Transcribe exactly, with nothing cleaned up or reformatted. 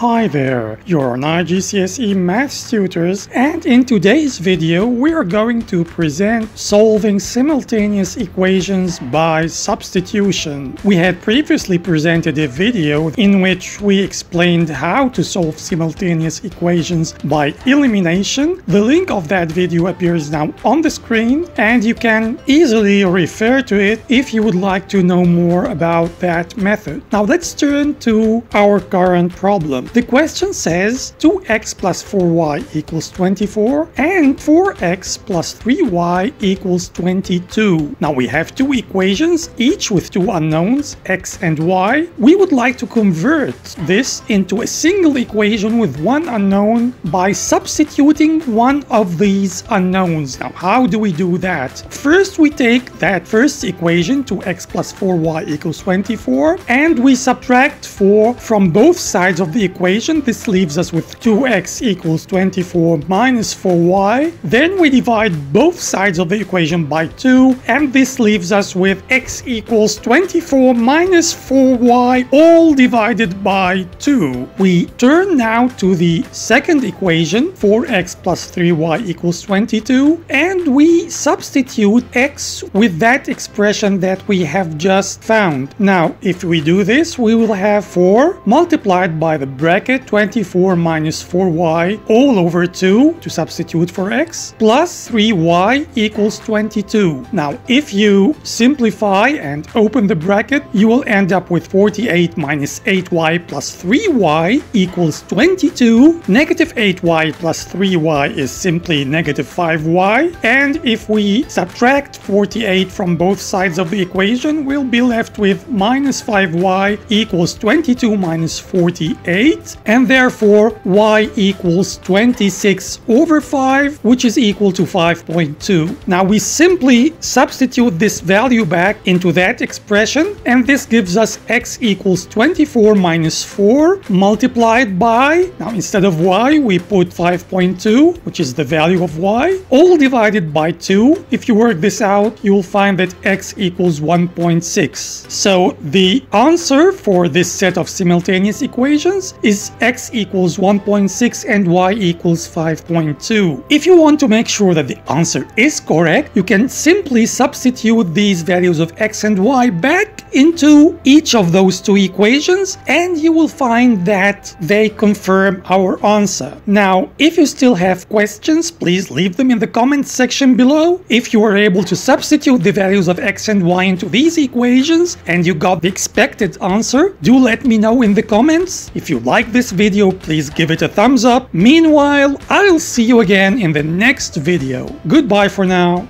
Hi there, you're on I G C S E Maths Tutors, and in today's video we are going to present solving simultaneous equations by substitution. We had previously presented a video in which we explained how to solve simultaneous equations by elimination. The link of that video appears now on the screen, and you can easily refer to it if you would like to know more about that method. Now let's turn to our current problem. The question says two x plus four y equals twenty-four and four x plus three y equals twenty-two. Now we have two equations, each with two unknowns, x and y. We would like to convert this into a single equation with one unknown by substituting one of these unknowns. Now how do we do that? First we take that first equation, two x plus four y equals twenty-four, and we subtract four from both sides of the equation. This leaves us with two x equals twenty-four minus four y. Then we divide both sides of the equation by two, and this leaves us with x equals twenty-four minus four y, all divided by two. We turn now to the second equation, four x plus three y equals twenty-two, and we substitute x with that expression that we have just found. Now if we do this, we will have four multiplied by the bracket twenty-four minus four y all over two to substitute for x, plus three y equals twenty-two. Now if you simplify and open the bracket, you will end up with forty-eight minus eight y plus three y equals twenty-two. Negative eight y plus three y is simply negative five y, and if we subtract forty-eight from both sides of the equation, we'll be left with minus five y equals twenty-two minus forty-eight, and therefore y equals twenty-six over five, which is equal to five point two. Now we simply substitute this value back into that expression, and this gives us x equals twenty-four minus four multiplied by, now instead of y we put five point two, which is the value of y, all divided by two. If you work this out, you'll find that x equals one point six. So the answer for this set of simultaneous equations is x equals one point six and y equals five point two. If you want to make sure that the answer is correct, you can simply substitute these values of x and y back into each of those two equations, and you will find that they confirm our answer. Now if you still have questions, please leave them in the comments section below. If you were able to substitute the values of x and y into these equations and you got the expected answer, do let me know in the comments. If you like this video, please give it a thumbs up. Meanwhile, I'll see you again in the next video. Goodbye for now.